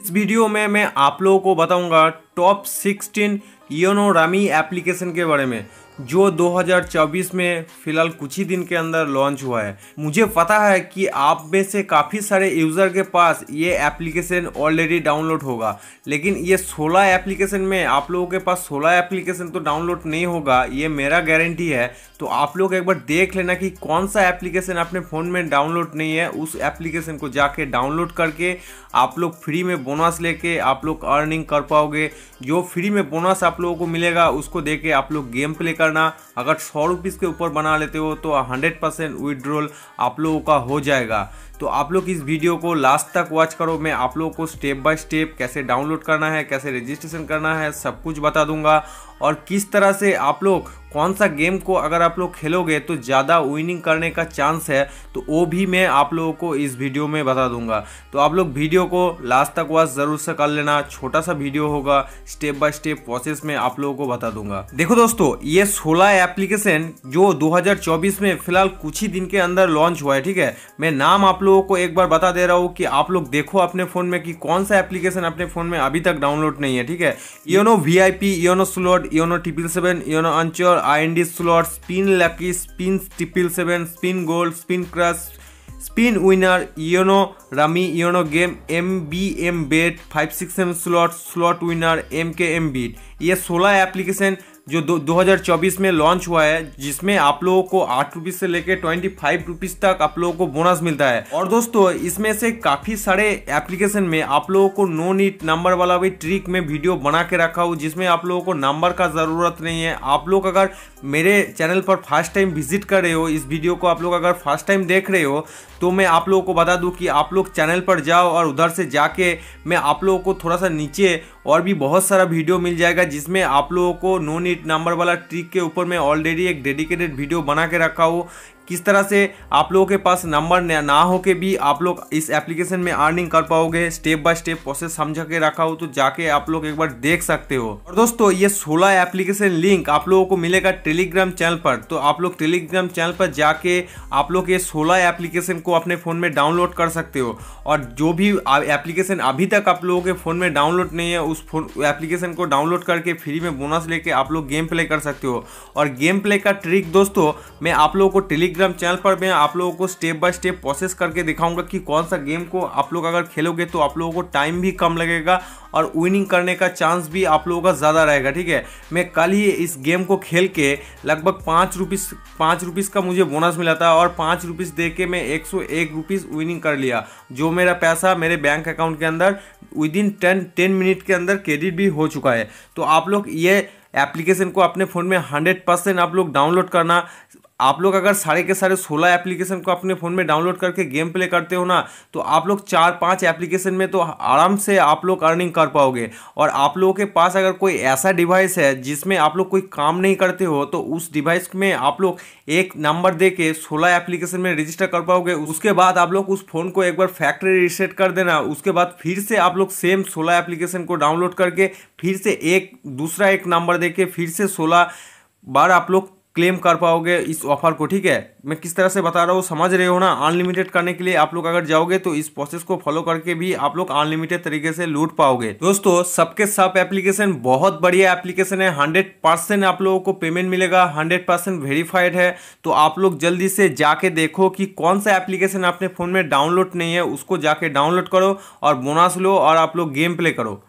इस वीडियो में मैं आप लोगों को बताऊंगा टॉप 16 योनो रमी एप्लीकेशन के बारे में जो 2024 में फ़िलहाल कुछ ही दिन के अंदर लॉन्च हुआ है। मुझे पता है कि आप में से काफ़ी सारे यूज़र के पास ये एप्लीकेशन ऑलरेडी डाउनलोड होगा, लेकिन ये 16 एप्लीकेशन में आप लोगों के पास 16 एप्लीकेशन तो डाउनलोड नहीं होगा, ये मेरा गारंटी है। तो आप लोग एक बार देख लेना कि कौन सा एप्लीकेशन अपने फ़ोन में डाउनलोड नहीं है, उस एप्लीकेशन को जाके डाउनलोड करके आप लोग फ्री में बोनस लेके आप लोग अर्निंग कर पाओगे। जो फ्री में बोनस आप लोगों को मिलेगा उसको देके आप लोग गेम प्ले करना, अगर 100 रुपीज़ के ऊपर बना लेते हो तो 100% विड्रॉल आप लोगों का हो जाएगा। तो आप लोग इस वीडियो को लास्ट तक वॉच करो, मैं आप लोगों को स्टेप बाय स्टेप कैसे डाउनलोड करना है, कैसे रजिस्ट्रेशन करना है, सब कुछ बता दूंगा। और किस तरह से आप लोग कौन सा गेम को अगर आप लोग खेलोगे तो ज़्यादा विनिंग करने का चांस है, तो वो भी मैं आप लोगों को इस वीडियो में बता दूंगा। तो आप लोग वीडियो को लास्ट तक वॉच ज़रूर से कर लेना, छोटा सा वीडियो होगा, स्टेप बाय स्टेप प्रोसेस में आप लोगों को बता दूंगा। देखो दोस्तों, ये 16 एप्लीकेशन जो 2024 में फ़िलहाल कुछ ही दिन के अंदर लॉन्च हुआ है, ठीक है। मैं नाम आप लोगों को एक बार बता दे रहा हूँ कि आप लोग देखो अपने फ़ोन में कि कौन सा एप्लीकेशन अपने फ़ोन में अभी तक डाउनलोड नहीं है, ठीक है। Yono VIP, Yono slot, Yono 777, Yono अंचोर, IND slot, spin lucky, spin 777, spin gold, spin crush, spin winner, Yono rummy, Yono game, MBM bet, 567 slot, slot winner, MKM beat. ये 16 एप्लीकेशन जो 2024 में लॉन्च हुआ है, जिसमें आप लोगों को 8 रुपीज़ से लेकर 25 रुपीज़ तक आप लोगों को बोनस मिलता है। और दोस्तों, इसमें से काफ़ी सारे एप्लीकेशन में आप लोगों को नो नीड नंबर वाला भी ट्रिक में वीडियो बना के रखा हूँ, जिसमें आप लोगों को नंबर का ज़रूरत नहीं है। आप लोग अगर मेरे चैनल पर फर्स्ट टाइम विजिट कर रहे हो, इस वीडियो को आप लोग अगर फर्स्ट टाइम देख रहे हो, तो मैं आप लोगों को बता दूँ कि आप लोग चैनल पर जाओ और उधर से जाके मैं आप लोगों को थोड़ा सा नीचे और भी बहुत सारा वीडियो मिल जाएगा, जिसमें आप लोगों को नो नीड नंबर वाला ट्रिक के ऊपर मैं ऑलरेडी एक डेडिकेटेड वीडियो बना के रखा हूँ, किस तरह से आप लोगों के पास नंबर ना हो के भी आप लोग इस एप्लीकेशन में अर्निंग कर पाओगे। स्टेप बाय स्टेप प्रोसेस समझा के रखा हो, तो जाके आप लोग एक बार देख सकते हो। और दोस्तों, ये 16 एप्लीकेशन लिंक आप लोगों को मिलेगा टेलीग्राम चैनल पर, तो आप लोग टेलीग्राम चैनल पर जाके आप लोग ये 16 एप्लीकेशन को अपने फ़ोन में डाउनलोड कर सकते हो। और जो भी एप्लीकेशन अभी तक आप लोगों के फ़ोन में डाउनलोड नहीं है, उस फोन एप्लीकेशन को डाउनलोड करके फ्री में बोनस लेके आप लोग गेम प्ले कर सकते हो। और गेम प्ले का ट्रिक दोस्तों, मैं आप लोगों को टेलीग्राम चैनल पर मैं आप लोगों को स्टेप बाय स्टेप प्रोसेस करके दिखाऊंगा कि कौन सा गेम को आप लोग अगर खेलोगे तो आप लोगों को टाइम भी कम लगेगा और विनिंग करने का चांस भी आप लोगों का ज़्यादा रहेगा, ठीक है। मैं कल ही इस गेम को खेल के लगभग 5 रुपीज़ का मुझे बोनस मिला था और 5 रुपीज़ दे के मैं 101 रुपीज़ विनिंग कर लिया, जो मेरा पैसा मेरे बैंक अकाउंट के अंदर विदिन 10 मिनट के अंदर क्रेडिट भी हो चुका है। तो आप लोग ये एप्लीकेशन को अपने फ़ोन में 100% आप लोग डाउनलोड करना। आप लोग अगर सारे के सारे 16 एप्लीकेशन को अपने फ़ोन में डाउनलोड करके गेम प्ले करते हो ना, तो आप लोग 4-5 एप्लीकेशन में तो आराम से आप लोग अर्निंग कर पाओगे। और आप लोगों के पास अगर कोई ऐसा डिवाइस है जिसमें आप लोग कोई काम नहीं करते हो, तो उस डिवाइस में आप लोग एक नंबर दे के 16 एप्लीकेशन में रजिस्टर कर पाओगे। उसके बाद आप लोग उस फ़ोन को एक बार फैक्ट्री रीसेट कर देना, उसके बाद फिर से आप लोग सेम 16 एप्लीकेशन को डाउनलोड करके फिर से दूसरा एक नंबर दे के फिर से 16 बार आप लोग क्लेम कर पाओगे इस ऑफर को, ठीक है। मैं किस तरह से बता रहा हूँ, समझ रहे हो ना। अनलिमिटेड करने के लिए आप लोग अगर जाओगे तो इस प्रोसेस को फॉलो करके भी आप लोग अनलिमिटेड तरीके से लूट पाओगे। दोस्तों, सबके सब एप्लीकेशन बहुत बढ़िया एप्लीकेशन है, 100% आप लोगों को पेमेंट मिलेगा, 100% वेरीफाइड है। तो आप लोग जल्दी से जाके देखो कि कौन सा एप्लीकेशन अपने फ़ोन में डाउनलोड नहीं है, उसको जाके डाउनलोड करो और बोनस लो और आप लोग गेम प्ले करो।